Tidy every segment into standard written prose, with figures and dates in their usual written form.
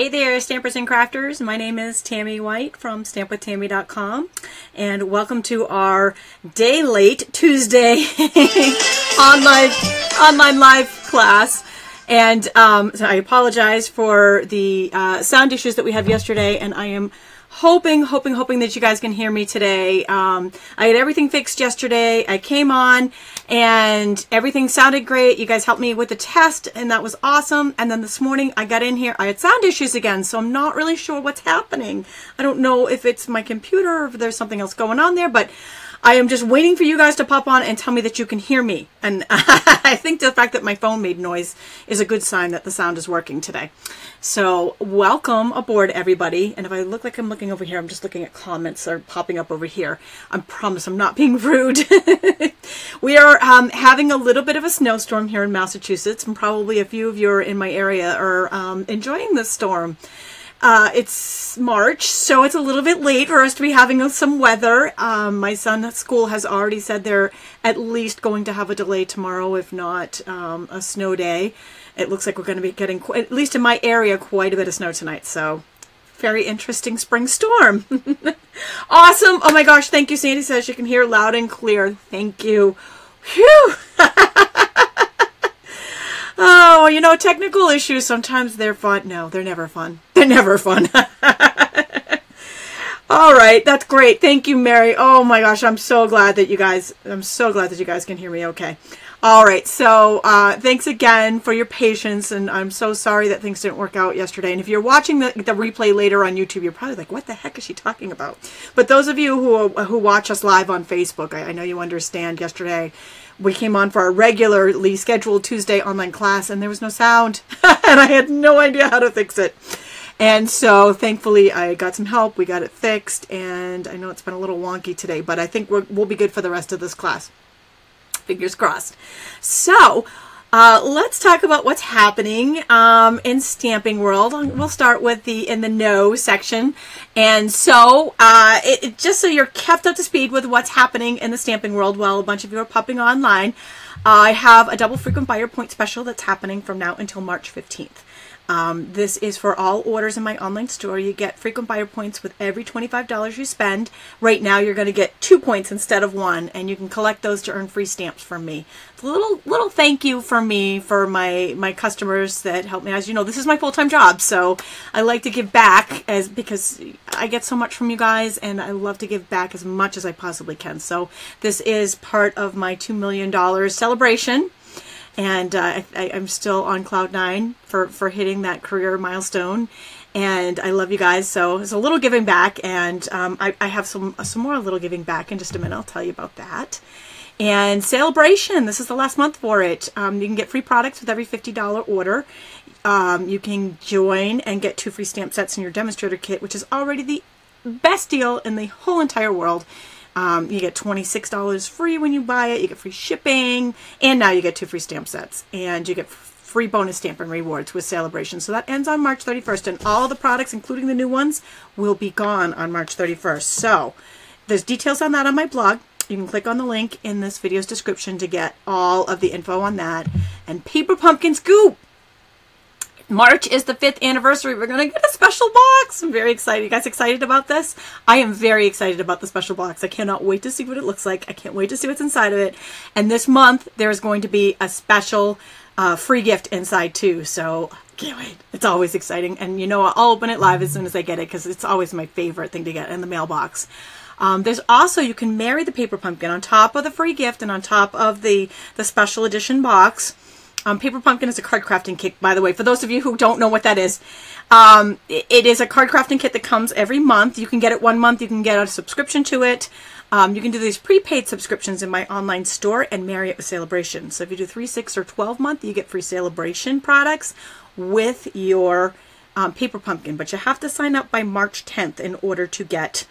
Hey there, stampers and crafters. My name is Tammy White from stampwithtami.com, and welcome to our day late Tuesday online live class. And so I apologize for the sound issues that we had yesterday, and I am hoping that you guys can hear me today. I had everything fixed yesterday. I came on and everything sounded great. You guys helped me with the test and that was awesome. And then this morning I got in here, I had sound issues again, so I'm not really sure what's happening. I don't know if it's my computer or if there's something else going on there, but I am just waiting for you guys to pop on and tell me that you can hear me. And I think the fact that my phone made noise is a good sign that the sound is working today. So welcome aboard, everybody. And if I look like I'm looking over here, I'm just looking at comments that are popping up over here. I promise I'm not being rude. We are having a little bit of a snowstorm here in Massachusetts, and probably a few of you are in my area are enjoying this storm. It's March, so it's a little bit late for us to be having some weather. My son's school has already said they're at least going to have a delay tomorrow, if not a snow day. It looks like we're going to be getting, at least in my area, quite a bit of snow tonight. So very interesting spring storm. Awesome. Oh my gosh. Thank you. Sandy says you can hear loud and clear. Thank you. Phew. Oh, you know, technical issues, sometimes they're fun. No, they're never fun. They're never fun. All right, that's great. Thank you, Mary. Oh my gosh, I'm so glad that you guys can hear me okay. All right, so thanks again for your patience, and I'm so sorry that things didn't work out yesterday. And if you're watching the replay later on YouTube, you're probably like, what the heck is she talking about? But those of you who watch us live on Facebook, I know you understand yesterday. We came on for our regularly scheduled Tuesday online class and there was no sound and I had no idea how to fix it. And so thankfully I got some help, we got it fixed, and I know it's been a little wonky today, but I think we'll be good for the rest of this class. Fingers crossed. So let's talk about what's happening in stamping world. We'll start with the in the know section. And so just so you're kept up to speed with what's happening in the stamping world while a bunch of you are popping online, I have a double frequent buyer point special that's happening from now until March 15th. This is for all orders in my online store. You get frequent buyer points with every $25 you spend. Right now you're going to get 2 points instead of one, and you can collect those to earn free stamps from me. It's a little thank you from me for my customers that help me. As you know, this is my full-time job, so I like to give back because I get so much from you guys, and I love to give back as much as I possibly can. So this is part of my $2 million celebration. And I'm still on cloud nine for hitting that career milestone. And I love you guys. So it's a little giving back. And I have some more little giving back in just a minute. I'll tell you about that. And Sale-A-Bration. This is the last month for it. You can get free products with every $50 order. You can join and get 2 free stamp sets in your demonstrator kit, which is already the best deal in the whole entire world. You get $26 free when you buy it, you get free shipping, and now you get 2 free stamp sets, and you get free bonus stamp and rewards with Sale-A-Bration. So that ends on March 31st, and all the products, including the new ones, will be gone on March 31st. So there's details on that on my blog. You can click on the link in this video's description to get all of the info on that. And Paper Pumpkin Scoop! March is the 5th anniversary. We're going to get a special box. I'm very excited. You guys excited about this? I am very excited about the special box. I cannot wait to see what it looks like. I can't wait to see what's inside of it. And this month, there's going to be a special free gift inside too. So I can't wait. It's always exciting. And you know, I'll open it live as soon as I get it because it's always my favorite thing to get in the mailbox. There's also, you can marry the Paper Pumpkin on top of the free gift and on top of the special edition box. Paper Pumpkin is a card crafting kit, by the way. For those of you who don't know what that is, it is a card crafting kit that comes every month. You can get it one month. You can get a subscription to it. You can do these prepaid subscriptions in my online store and marry it with Sale-A-Bration. So if you do 3, 6, or 12 month, you get free Sale-A-Bration products with your Paper Pumpkin. But you have to sign up by March 10th in order to get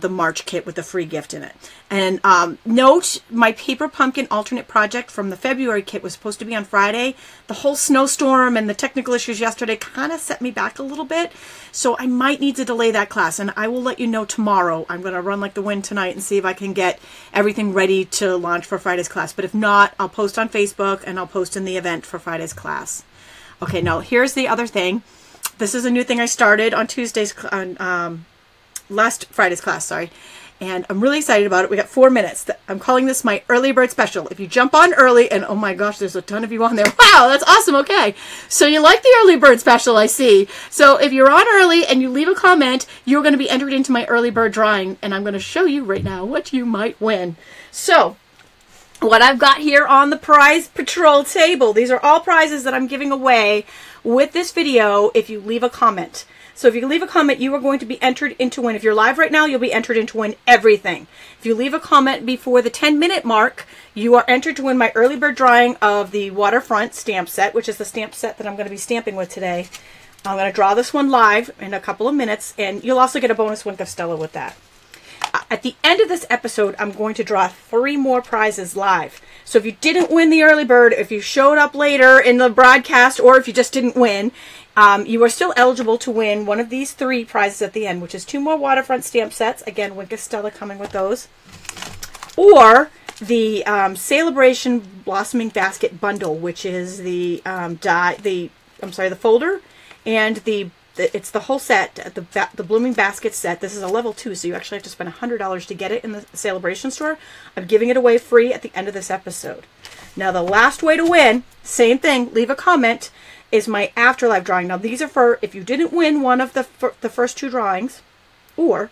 the March kit with a free gift in it. And note, my Paper Pumpkin alternate project from the February kit was supposed to be on Friday. The whole snowstorm and the technical issues yesterday kind of set me back a little bit, so I might need to delay that class, and I will let you know tomorrow. I'm going to run like the wind tonight and see if I can get everything ready to launch for Friday's class, but if not, I'll post on Facebook and I'll post in the event for Friday's class. Okay, now here's the other thing. This is a new thing I started on Tuesday's, on last Friday's class, sorry. And I'm really excited about it. We got 4 minutes. I'm calling this my early bird special. If you jump on early, and oh my gosh, there's a ton of you on there. Wow, that's awesome. Okay. So you like the early bird special, I see. So if you're on early and you leave a comment, you're going to be entered into my early bird drawing. And I'm going to show you right now what you might win. So what I've got here on the prize patrol table, these are all prizes that I'm giving away with this video if you leave a comment. So if you leave a comment, you are going to be entered into win. If you're live right now, you'll be entered into win everything. If you leave a comment before the 10-minute mark, you are entered to win my early bird drawing of the Waterfront Stamp Set, which is the stamp set that I'm going to be stamping with today. I'm going to draw this one live in a couple of minutes, and you'll also get a bonus Wink of Stella with that. At the end of this episode, I'm going to draw 3 more prizes live. So if you didn't win the early bird, if you showed up later in the broadcast, or if you just didn't win, you are still eligible to win one of these 3 prizes at the end, which is 2 more Waterfront stamp sets. Again, Wink of Stella coming with those. Or the Sale-A-Bration Blossoming Basket Bundle, which is the the folder and it's the whole set, the Blooming Basket set. This is a level 2, so you actually have to spend $100 to get it in the Sale-A-Bration store. I'm giving it away free at the end of this episode. Now, the last way to win, same thing, leave a comment, is my afterlife drawing. Now, these are for if you didn't win one of the first 2 drawings, or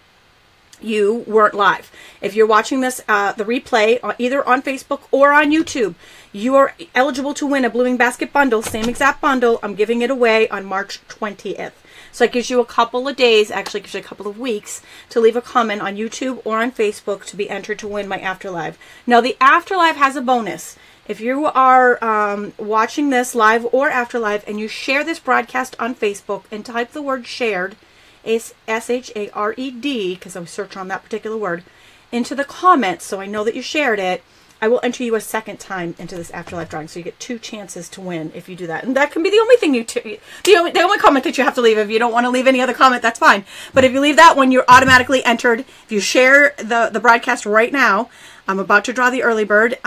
you weren't live. If you're watching this, the replay, either on Facebook or on YouTube, you are eligible to win a Blooming Basket Bundle, same exact bundle. I'm giving it away on March 20th. So it gives you a couple of days, actually gives you a couple of weeks, to leave a comment on YouTube or on Facebook to be entered to win my afterlife. Now, the afterlife has a bonus. If you are watching this live or afterlife and you share this broadcast on Facebook and type the word shared, S-H-A-R-E-D, because I search on that particular word, into the comments so I know that you shared it, I will enter you a second time into this afterlife drawing. So you get 2 chances to win if you do that. And that can be the only thing you, the only comment that you have to leave. If you don't want to leave any other comment, that's fine. But if you leave that one, you're automatically entered. If you share the broadcast right now, I'm about to draw the early bird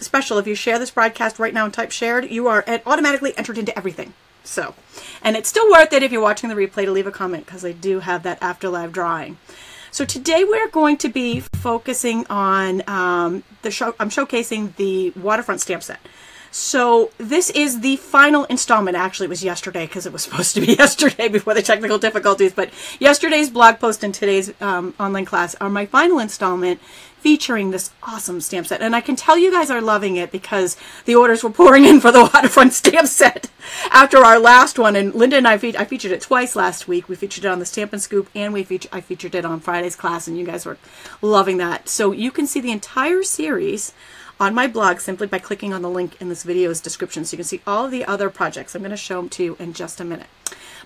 special. If you share this broadcast right now and type shared, you are automatically entered into everything. So, and it's still worth it if you're watching the replay to leave a comment, because I do have that afterlife drawing. So today we're going to be focusing on I'm showcasing the Waterfront stamp set. So this is the final installment. Actually, it was yesterday, because it was supposed to be yesterday before the technical difficulties. But yesterday's blog post and today's online class are my final installment featuring this awesome stamp set. And I can tell you guys are loving it, because the orders were pouring in for the Waterfront stamp set after our last one. And Linda and I featured it twice last week. We featured it on the Stampin' Scoop, and I featured it on Friday's class, and you guys were loving that. So you can see the entire series on my blog simply by clicking on the link in this video's description, so you can see all the other projects. I'm going to show them to you in just a minute.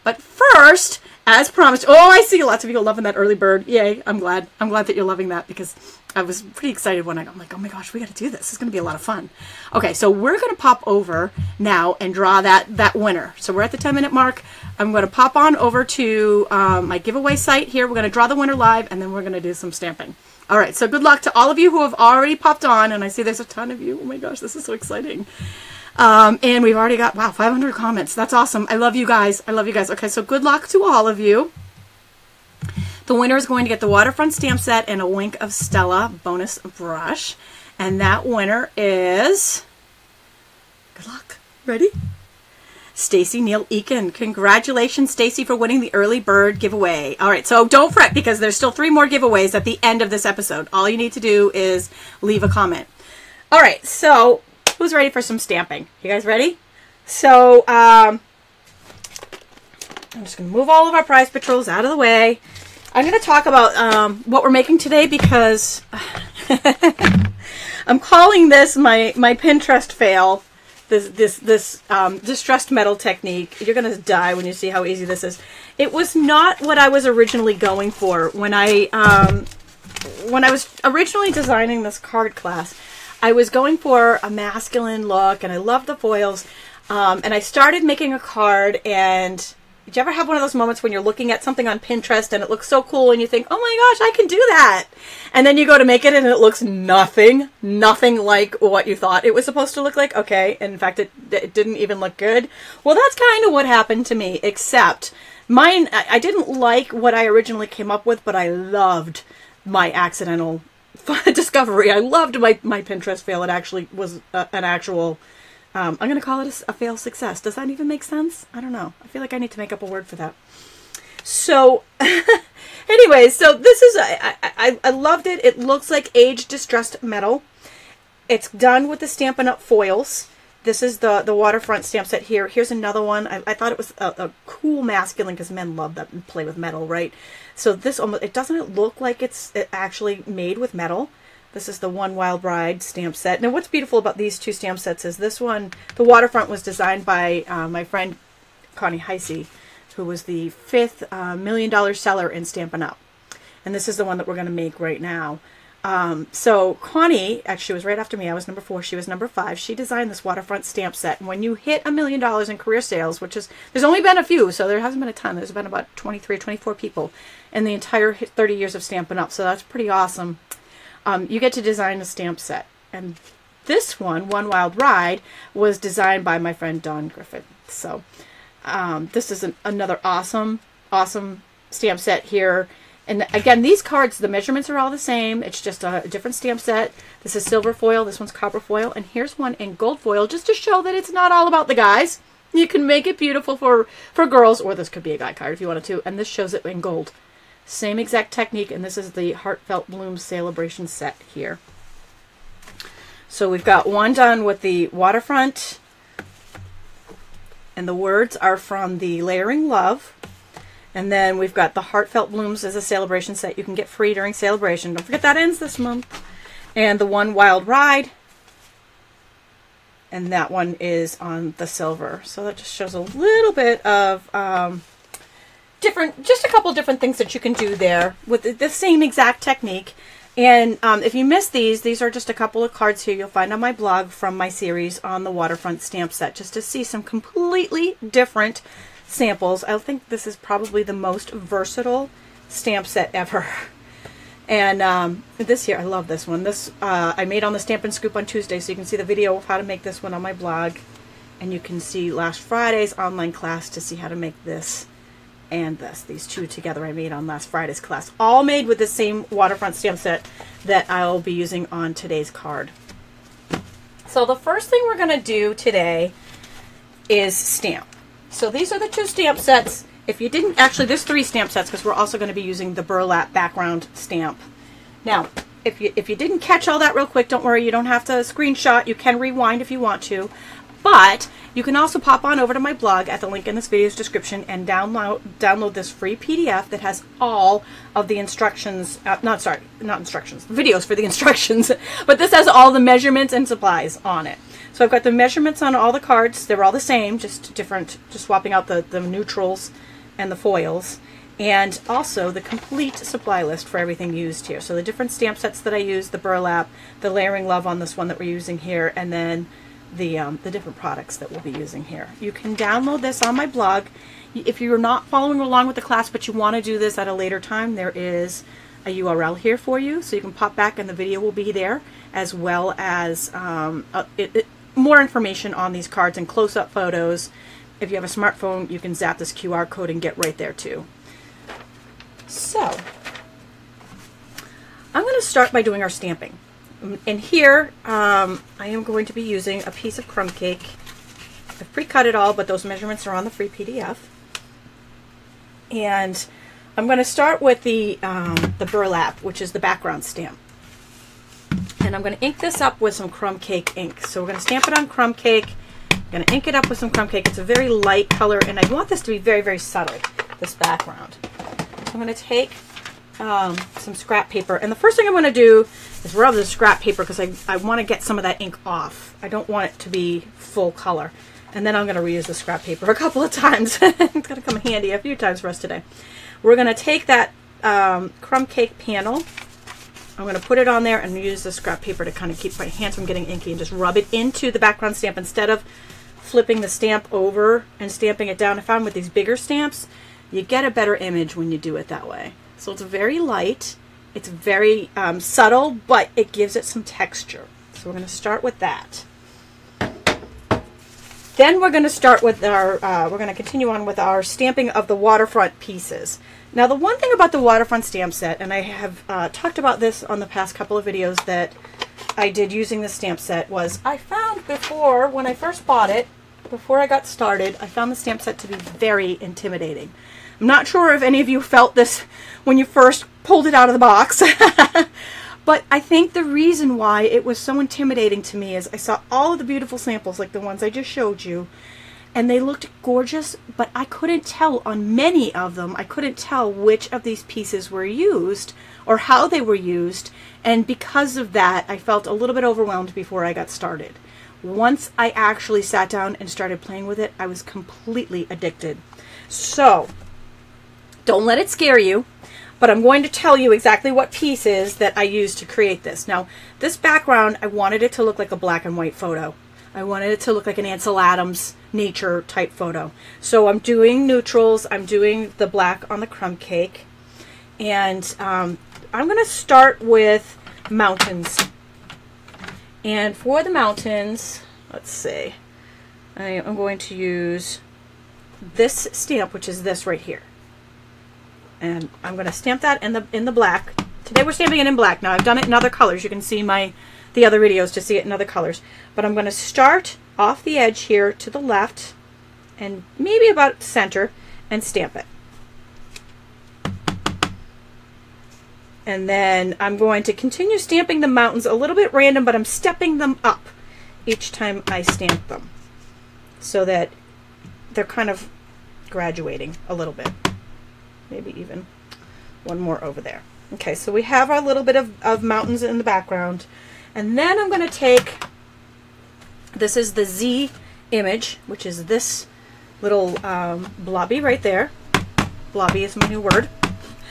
But first, as promised, oh, I see lots of you loving that early bird. Yay, I'm glad. I'm glad that you're loving that, because I was pretty excited when I'm like, oh my gosh, we got to do this. It's going to be a lot of fun. Okay, so we're going to pop over now and draw that winner. So we're at the 10-minute mark. I'm going to pop on over to my giveaway site here. We're going to draw the winner live, and then we're going to do some stamping. All right, so good luck to all of you who have already popped on, and I see there's a ton of you. Oh my gosh, this is so exciting. And we've already got, wow, 500 comments. That's awesome. I love you guys. I love you guys. Okay, so good luck to all of you. The winner is going to get the Waterfront stamp set and a Wink of Stella bonus brush. And that winner is, good luck. Ready? Stacey Neal Eakin. Congratulations, Stacey, for winning the early bird giveaway. All right, so don't fret, because there's still 3 more giveaways at the end of this episode. All you need to do is leave a comment. All right, so who's ready for some stamping? You guys ready? So I'm just going to move all of our prize patrols out of the way. I'm going to talk about what we're making today, because I'm calling this my Pinterest fail, this distressed metal technique. You're going to die when you see how easy this is. It was not what I was originally going for. When I was originally designing this card class, I was going for a masculine look, and I love the foils, and I started making a card, and did you ever have one of those moments when you're looking at something on Pinterest and it looks so cool and you think, oh my gosh, I can do that, and then you go to make it and it looks nothing like what you thought it was supposed to look like? Okay, and in fact, it didn't even look good. Well, that's kind of what happened to me, except Mine, I didn't like what I originally came up with, but I loved my accidental discovery. I loved my Pinterest fail. It actually was an actual, I'm going to call it a fail success. Does that even make sense? I don't know. I feel like I need to make up a word for that. So anyway, so this is, I loved it. It looks like aged distressed metal. It's done with the Stampin' Up! Foils. This is the Waterfront Stamp Set here. Here's another one. I thought it was a cool masculine because men love that and play with metal, right? So this almost, it doesn't look like it's actually made with metal. This is the One Wild Ride Stamp Set. Now what's beautiful about these two stamp sets is this one, the Waterfront, was designed by my friend Connie Heisey, who was the fifth $1 million seller in Stampin' Up! And this is the one that we're going to make right now. So Connie, actually was right after me. I was number 4. She was number 5. She designed this Waterfront stamp set. And when you hit $1 million in career sales, which is, there's only been a few, so there hasn't been a ton. There's been about 23, 24 people in the entire 30 years of Stampin' Up. So that's pretty awesome. You get to design a stamp set. And this one, One Wild Ride, was designed by my friend Dawn Griffin. So, this is another awesome, awesome stamp set here. And again, these cards, the measurements are all the same. It's just a different stamp set. This is silver foil. This one's copper foil. And here's one in gold foil, just to show that it's not all about the guys. You can make it beautiful for girls, or this could be a guy card if you wanted to. And this shows it in gold. Same exact technique. And this is the Heartfelt Blooms Sale-A-Bration set here. So we've got one done with the Waterfront. And the words are from the Layering Love. And then we've got the Heartfelt Blooms as a Sale-A-Bration set. You can get free during Sale-A-Bration. Don't forget that ends this month. And the One Wild Ride. And that one is on the silver. So that just shows a little bit of different, just a couple different things that you can do there with the same exact technique. And if you missed these are just a couple of cards here you'll find on my blog from my series on the Waterfront stamp set, just to see some completely different samples. I think this is probably the most versatile stamp set ever. And this here, I love this one. This I made on the Stampin' Scoop on Tuesday, so you can see the video of how to make this one on my blog. And you can see last Friday's online class to see how to make this and this. These two together I made on last Friday's class. All made with the same Waterfront stamp set that I'll be using on today's card. So the first thing we're going to do today is stamp. So these are the two stamp sets. If you didn't, actually there's 3 stamp sets because we're also going to be using the burlap background stamp. Now, if you didn't catch all that real quick, don't worry, you don't have to screenshot. You can rewind if you want to, but you can also pop on over to my blog at the link in this video's description and download this free PDF that has all of the instructions, videos for the instructions, but this has all the measurements and supplies on it. So I've got the measurements on all the cards. They're all the same, just different, just swapping out the neutrals and the foils. And also the complete supply list for everything used here. So the different stamp sets that I use, the burlap, the Layering Love on this one that we're using here, and then the different products that we'll be using here. You can download this on my blog. If you're not following along with the class, but you want to do this at a later time, there is a URL here for you. So you can pop back and the video will be there, as well as more information on these cards and close-up photos. If you have a smartphone, you can zap this QR code and get right there too. So I'm going to start by doing our stamping. And here I am going to be using a piece of crumb cake. I've pre-cut it all, but those measurements are on the free PDF. And I'm going to start with the burlap, which is the background stamp. And I'm going to ink this up with some crumb cake ink. So we're going to stamp it on crumb cake. I'm going to ink it up with some crumb cake. It's a very light color, and I want this to be very, very subtle, this background. So I'm going to take some scrap paper. And the first thing I'm going to do is rub the scrap paper because I want to get some of that ink off. I don't want it to be full color. And then I'm going to reuse the scrap paper a couple of times. It's going to come handy a few times for us today. We're going to take that crumb cake panel. I'm going to put it on there and use the scrap paper to kind of keep my hands from getting inky, and just rub it into the background stamp instead of flipping the stamp over and stamping it down. I found with these bigger stamps, you get a better image when you do it that way. So it's very light, it's very subtle, but it gives it some texture. So we're going to start with that. Then we're going to start with our, we're going to continue on with our stamping of the waterfront pieces. Now the one thing about the waterfront stamp set, and I have talked about this on the past couple of videos that I did using this stamp set, was I found before, when I first bought it, before I got started, I found the stamp set to be very intimidating. I'm not sure if any of you felt this when you first pulled it out of the box. But I think the reason why it was so intimidating to me is I saw all of the beautiful samples like the ones I just showed you, and they looked gorgeous, but I couldn't tell on many of them, I couldn't tell which of these pieces were used or how they were used, and because of that I felt a little bit overwhelmed before I got started. Once I actually sat down and started playing with it, I was completely addicted. So don't let it scare you, but I'm going to tell you exactly what pieces that I used to create this. Now, this background, I wanted it to look like a black and white photo. I wanted it to look like an Ansel Adams nature type photo. So I'm doing neutrals, I'm doing the black on the crumb cake, and I'm going to start with mountains. And for the mountains, let's see, I am going to use this stamp, which is this right here. And I'm going to stamp that in the black. Today we're stamping it in black. Now I've done it in other colors. You can see the other videos to see it in other colors. But I'm going to start off the edge here to the left and maybe about center and stamp it. And then I'm going to continue stamping the mountains a little bit random, but I'm stepping them up each time I stamp them so that they're kind of graduating a little bit. Maybe even one more over there. Okay, so we have our little bit of mountains in the background. And then I'm going to take, this is the Z image, which is this little blobby right there. Blobby is my new word.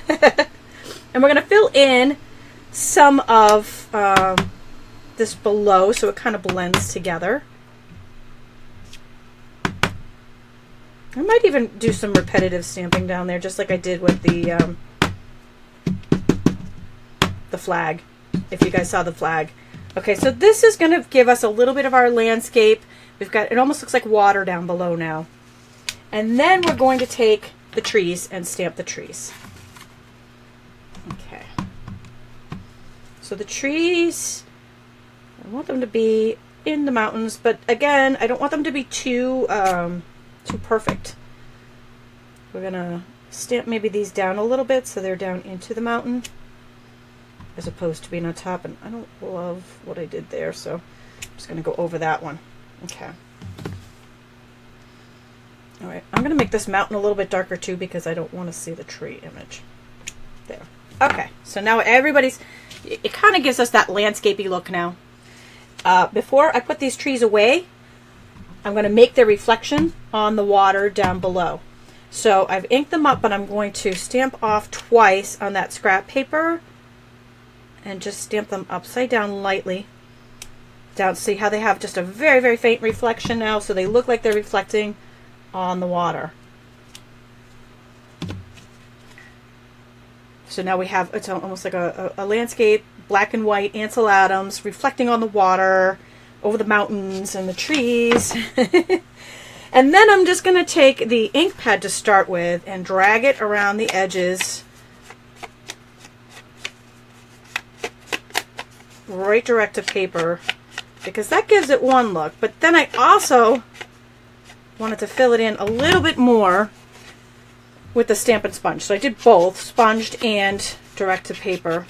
And we're going to fill in some of this below so it kind of blends together. I might even do some repetitive stamping down there, just like I did with the flag, if you guys saw the flag. Okay, so this is going to give us a little bit of our landscape. We've got, it almost looks like water down below now. And then we're going to take the trees and stamp the trees. Okay. So the trees, I want them to be in the mountains, but again, I don't want them to be too... too perfect. We're gonna stamp maybe these down a little bit so they're down into the mountain as opposed to being on top, and I don't love what I did there, so I'm just gonna go over that one. Okay. Alright, I'm gonna make this mountain a little bit darker too because I don't want to see the tree image. There. Okay, so now everybody's, it kind of gives us that landscapey look now. Before I put these trees away, I'm going to make their reflection on the water down below. So I've inked them up, but I'm going to stamp off twice on that scrap paper and just stamp them upside down lightly. Down, see how they have just a very, very faint reflection now, so they look like they're reflecting on the water. So now we have, it's almost like a landscape, black and white, Ansel Adams, reflecting on the water, over the mountains and the trees. And then I'm just going to take the ink pad to start with and drag it around the edges right direct to paper because that gives it one look, but then I also wanted to fill it in a little bit more with the Stampin' Sponge, so I did both sponged and direct to paper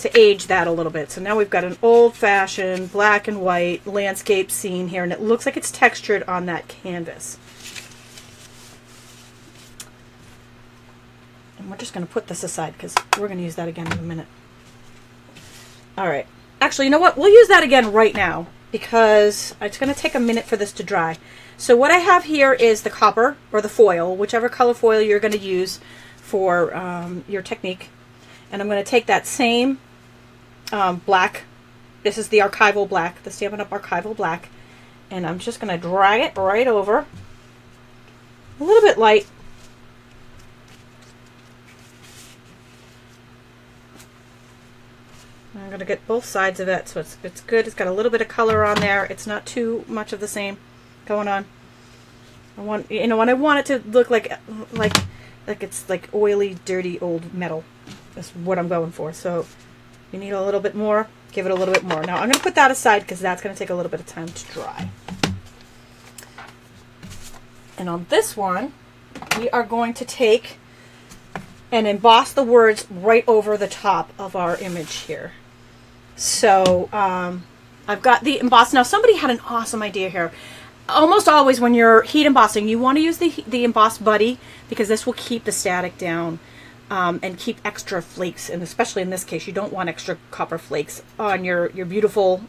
to age that a little bit. So now we've got an old-fashioned black and white landscape scene here, and it looks like it's textured on that canvas. And we're just going to put this aside because we're going to use that again in a minute. Alright, actually, you know what? We'll use that again right now because it's going to take a minute for this to dry. So what I have here is the copper or the foil, whichever color foil you're going to use for your technique. And I'm going to take that same black, this is the Archival Black, the Stampin' Up! Archival Black, and I'm just going to drag it right over, a little bit light, I'm going to get both sides of it, so it's good. It's got a little bit of color on there. It's not too much of the same going on. I want, you know, and I want it to look like it's like oily, dirty old metal. That's what I'm going for. So you need a little bit more, give it a little bit more. Now I'm going to put that aside because that's going to take a little bit of time to dry. And on this one, we are going to take and emboss the words right over the top of our image here. So I've got the emboss. Now somebody had an awesome idea here. Almost always when you're heat embossing, you want to use the emboss buddy because this will keep the static down and keep extra flakes. And especially in this case, you don't want extra copper flakes on your beautiful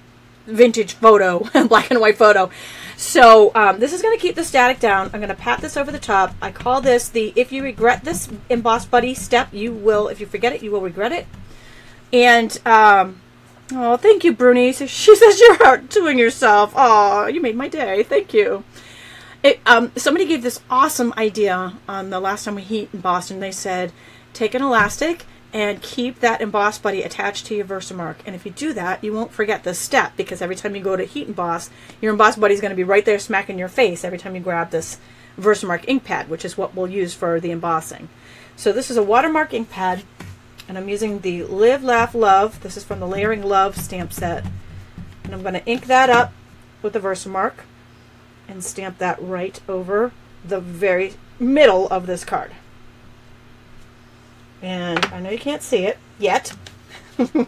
vintage photo, black and white photo. So this is going to keep the static down. I'm going to pat this over the top. I call this the if you regret this emboss buddy step, you will, if you forget it, you will regret it. And oh, thank you, Bruni. So she says you're outdoing yourself. Oh, you made my day. Thank you. Somebody gave this awesome idea on the last time we heat embossed, and they said, take an elastic and keep that emboss buddy attached to your Versamark. And if you do that, you won't forget this step because every time you go to heat emboss, your emboss buddy is going to be right there smacking your face every time you grab this Versamark ink pad, which is what we'll use for the embossing. So this is a watermark ink pad. And I'm using the Live, Laugh, Love. This is from the Layering Love stamp set. And I'm going to ink that up with the Versamark and stamp that right over the very middle of this card. And I know you can't see it yet,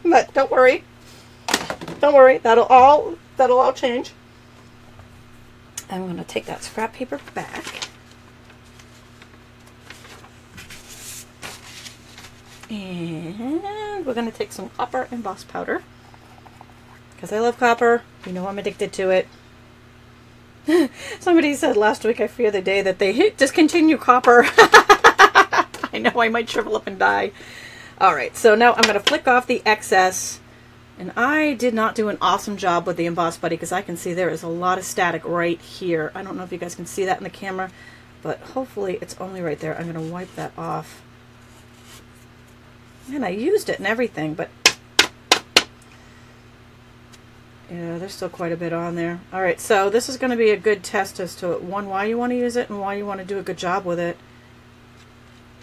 but don't worry. Don't worry. That'll all change. I'm going to take that scrap paper back. And we're going to take some copper emboss powder because I love copper. You know I'm addicted to it. Somebody said last week, I fear the day that they discontinue copper. I know I might shrivel up and die. All right, so now I'm going to flick off the excess. And I did not do an awesome job with the emboss buddy because I can see there is a lot of static right here. I don't know if you guys can see that in the camera, but hopefully it's only right there. I'm going to wipe that off. And I used it and everything, but yeah, there's still quite a bit on there. All right, so this is going to be a good test as to one, why you want to use it and why you want to do a good job with it,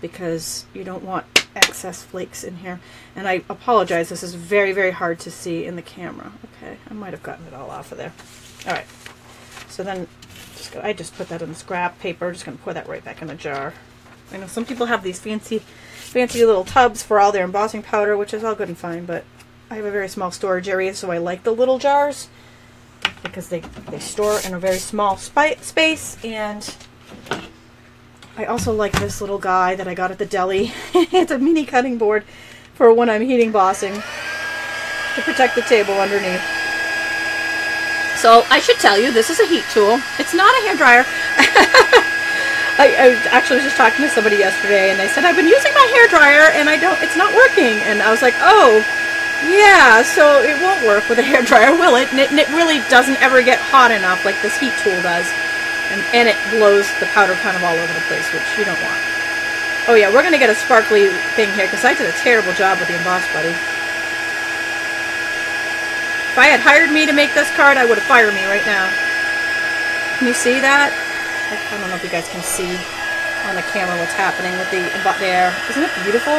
because you don't want excess flakes in here. And I apologize, this is very, very hard to see in the camera. Okay, I might have gotten it all off of there. All right, so then just go, I just put that in the scrap paper. Just going to pour that right back in the jar. I know some people have these fancy little tubs for all their embossing powder, which is all good and fine, but I have a very small storage area, so I like the little jars because they store in a very small space. And I also like this little guy that I got at the deli. It's a mini cutting board for when I'm heat embossing to protect the table underneath. So I should tell you, this is a heat tool. It's not a hairdryer. I actually was just talking to somebody yesterday, and they said, I've been using my hairdryer, and it's not working. And I was like, oh, yeah, so it won't work with a hairdryer, will it? And it really doesn't ever get hot enough like this heat tool does. And it blows the powder kind of all over the place, which you don't want. Oh, yeah, we're going to get a sparkly thing here, because I did a terrible job with the emboss buddy. If I had hired me to make this card, I would have fired me right now. Can you see that? I don't know if you guys can see on the camera what's happening with the emboss there. Isn't it beautiful?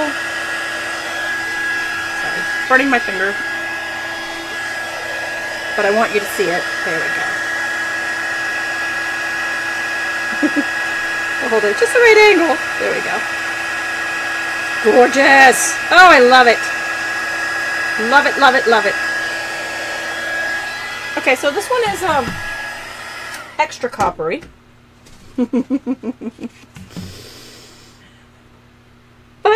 Sorry, burning my finger. But I want you to see it. There we go. Hold it just the right angle. There we go. Gorgeous. Oh, I love it. Love it, love it, love it. Okay, so this one is extra coppery. But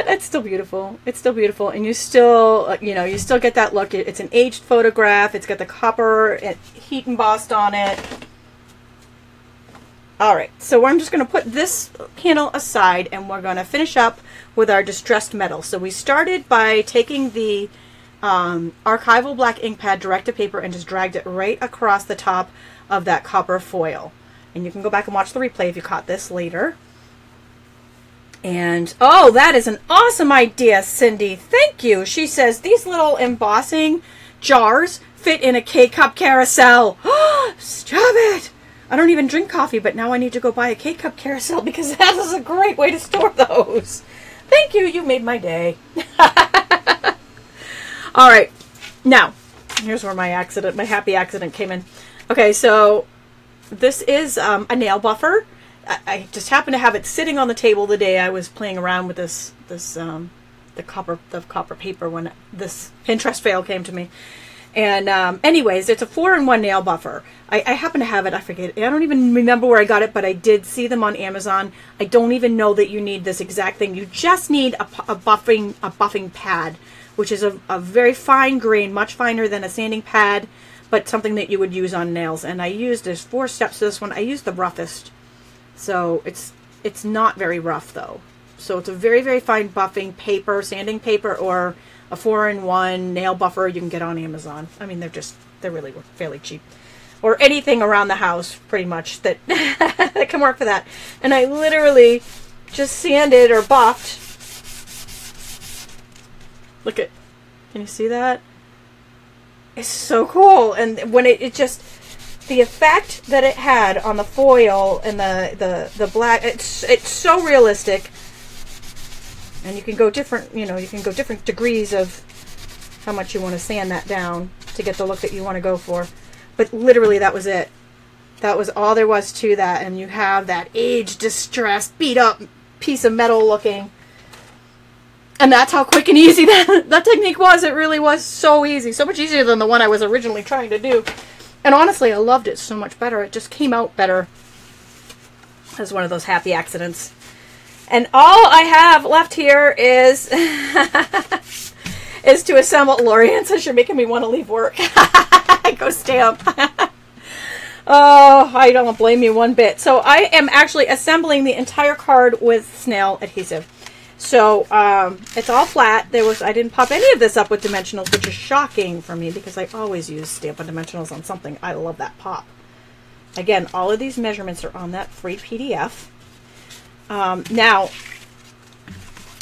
it's still beautiful. It's still beautiful, and you still, you know, you still get that look. It's an aged photograph. It's got the copper heat embossed on it. All right, so I'm just going to put this panel aside, and we're going to finish up with our distressed metal. So we started by taking the Archival Black ink pad direct to paper and just dragged it right across the top of that copper foil. And you can go back and watch the replay if you caught this later. And, oh, that is an awesome idea, Cindy. Thank you. She says, these little embossing jars fit in a K-Cup carousel. Stop it. I don't even drink coffee, but now I need to go buy a K-Cup carousel because that is a great way to store those. Thank you. You made my day. All right. Now, here's where my happy accident came in. Okay, so this is a nail buffer. I just happened to have it sitting on the table the day I was playing around with the copper paper when this Pinterest fail came to me. And anyways, it's a 4-in-1 nail buffer. I happen to have it. I forget. I don't even remember where I got it, but I did see them on Amazon. I don't even know that you need this exact thing. You just need a buffing pad, which is a very fine grain, much finer than a sanding pad, but something that you would use on nails. And I used, there's 4 steps to this one. I used the roughest. So it's not very rough though. So it's a very, very fine buffing paper, sanding paper, or a 4-in-1 nail buffer you can get on Amazon. I mean, they're really fairly cheap. Or anything around the house pretty much that, that can work for that. And I literally just sanded or buffed. Look at, can you see that? It's so cool. And when it just, the effect that it had on the foil and the black, it's so realistic. And you can go different, you know, you can go different degrees of how much you want to sand that down to get the look that you want to go for. But literally that was it. That was all there was to that. And you have that aged, distressed, beat up piece of metal looking. And that's how quick and easy that technique was. It really was so easy. So much easier than the one I was originally trying to do. And honestly, I loved it so much better. It just came out better. It was one of those happy accidents. And all I have left here is is to assemble. Lori and says, you're making me want to leave work. Go stamp. Oh, I don't blame you one bit. So I am actually assembling the entire card with Snail adhesive. So it's all flat. I didn't pop any of this up with dimensionals, which is shocking for me because I always use Stampin' dimensionals on something. I love that pop. Again, all of these measurements are on that free PDF. Now,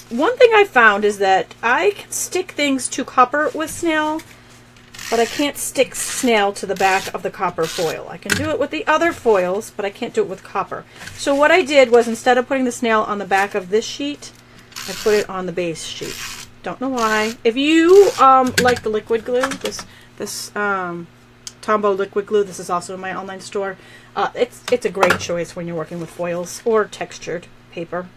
one thing I found is that I can stick things to copper with Snail, but I can't stick Snail to the back of the copper foil. I can do it with the other foils, but I can't do it with copper. So what I did was instead of putting the Snail on the back of this sheet, I put it on the base sheet. Don't know why. If you like the liquid glue, this Tombow liquid glue, this is also in my online store. It's a great choice when you're working with foils or textured paper.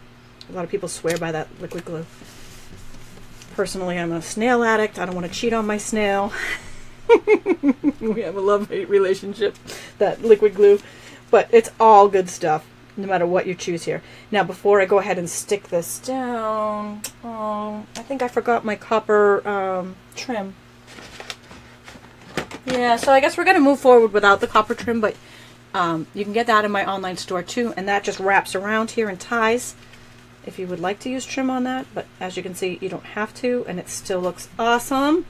A lot of people swear by that liquid glue. Personally, I'm a snail addict. I don't want to cheat on my snail. We have a love-hate relationship, that liquid glue. But it's all good stuff, no matter what you choose here. Now, before I go ahead and stick this down, oh, I think I forgot my copper trim. Yeah, so I guess we're going to move forward without the copper trim, but you can get that in my online store too, and that just wraps around here and ties if you would like to use trim on that, but as you can see, you don't have to, and it still looks awesome.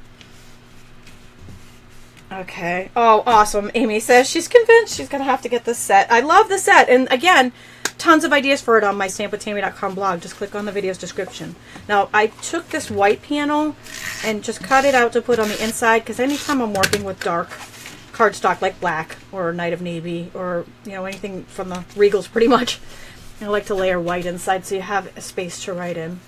Okay. Oh, awesome. Amy says she's convinced she's going to have to get this set. I love the set. And again, tons of ideas for it on my stampwithtami.com blog. Just click on the video's description. Now, I took this white panel and just cut it out to put on the inside because anytime I'm working with dark cardstock like black or Knight of Navy or, you know, anything from the Regals pretty much, I like to layer white inside so you have a space to write in.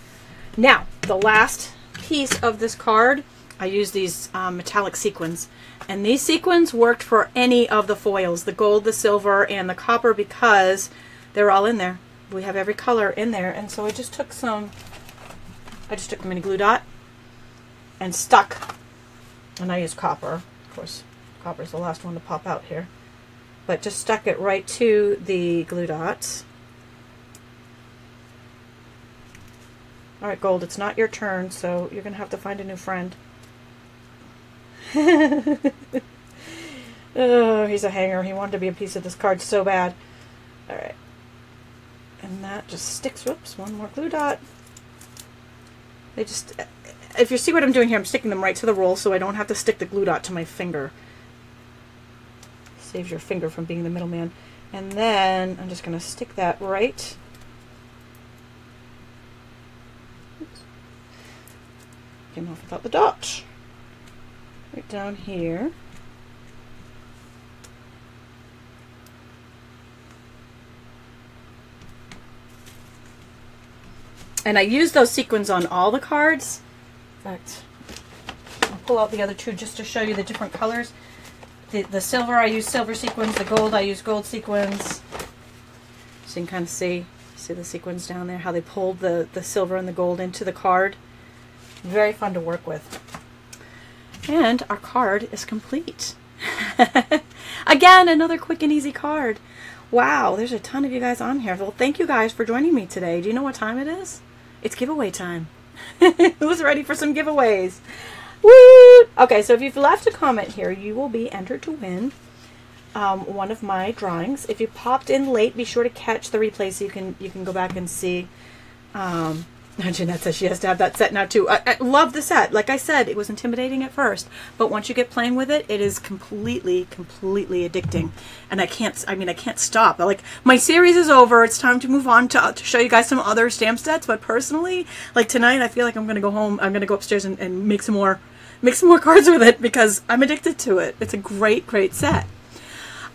Now, the last piece of this card, I use these metallic sequins. And these sequins worked for any of the foils, the gold, the silver, and the copper, because they're all in there. We have every color in there. And so I just took some, I just took a mini glue dot and stuck. And I used copper. Of course, copper is the last one to pop out here. But just stuck it right to the glue dots. All right, gold, it's not your turn, so you're going to have to find a new friend. Oh, he's a hanger. He wanted to be a piece of this card so bad. All right. And that just sticks. Whoops, one more glue dot. They just, if you see what I'm doing here, I'm sticking them right to the roll so I don't have to stick the glue dot to my finger. Saves your finger from being the middleman. And then I'm just going to stick that right Pumpkin. Off about the dot right down here. And I use those sequins on all the cards. In fact, I'll pull out the other two just to show you the different colors. The silver, I use silver sequins. The gold, I use gold sequins. So you can kind of see the sequins down there, how they pulled the silver and the gold into the card. Very fun to work with. And our card is complete. Again, another quick and easy card. Wow, there's a ton of you guys on here. Well, thank you guys for joining me today. Do you know what time it is? It's giveaway time. Who's ready for some giveaways? Woo! Okay, so if you've left a comment here, you will be entered to win one of my drawings. If you popped in late, be sure to catch the replay so you can go back and see. Jeanette says she has to have that set now too. I love the set. Like I said, it was intimidating at first, but once you get playing with it, it is completely addicting. And I can't stop. Like, my series is over. It's time to move on to show you guys some other stamp sets. But personally, like tonight, I feel like I'm gonna go home. I'm gonna go upstairs and make some more cards with it because I'm addicted to it. It's a great set.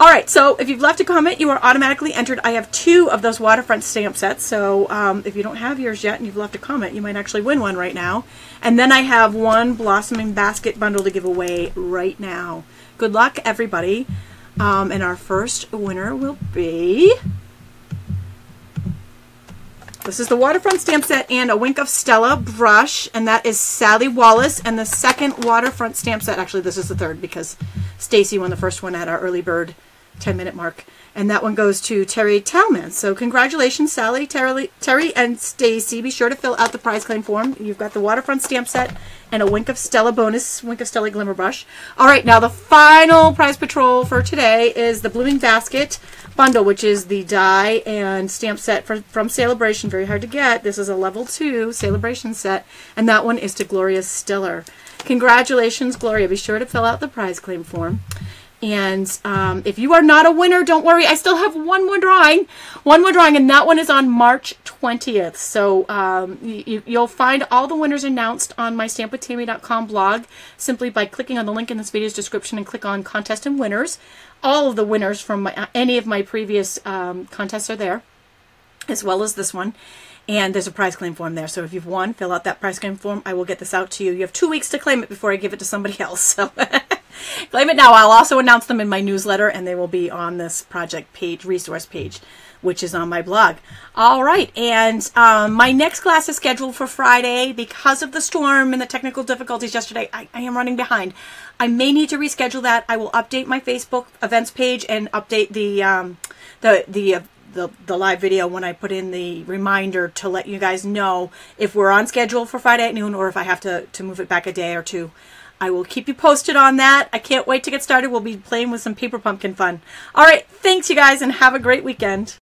All right, so if you've left a comment, you are automatically entered. I have two of those Waterfront stamp sets, so if you don't have yours yet and you've left a comment, you might actually win one right now. And then I have one Blossoming Basket bundle to give away right now. Good luck, everybody. And our first winner will be... This is the Waterfront stamp set and a Wink of Stella brush, and that is Sally Wallace. And the second Waterfront stamp set, actually this is the third because Stacey won the first one at our early bird 10-minute mark, and that one goes to Terry Talman. So congratulations, Sally, Terry, and Stacey. Be sure to fill out the prize claim form. You've got the Waterfront stamp set and a Wink of Stella bonus, Wink of Stella glimmer brush. All right, now the final prize patrol for today is the Blooming Basket bundle, which is the die and stamp set from Sale-A-Bration. Very hard to get. This is a level 2 Sale-A-Bration set, and that one is to Gloria Stiller. Congratulations, Gloria. Be sure to fill out the prize claim form. And if you are not a winner, don't worry. I still have one more drawing, and that one is on March 20th. So you'll find all the winners announced on my stampwithtami.com blog simply by clicking on the link in this video's description and click on Contest and Winners. All of the winners from any of my previous contests are there, as well as this one. And there's a prize claim form there. So if you've won, fill out that prize claim form. I will get this out to you. You have 2 weeks to claim it before I give it to somebody else. So claim it now. I'll also announce them in my newsletter, and they will be on this project page, resource page, which is on my blog. All right, and my next class is scheduled for Friday. Because of the storm and the technical difficulties yesterday, I am running behind. I may need to reschedule that. I will update my Facebook events page and update the live video when I put in the reminder to let you guys know if we're on schedule for Friday at noon or if I have to move it back a day or two. I will keep you posted on that. I can't wait to get started. We'll be playing with some Paper Pumpkin fun. All right, thanks you guys, and have a great weekend.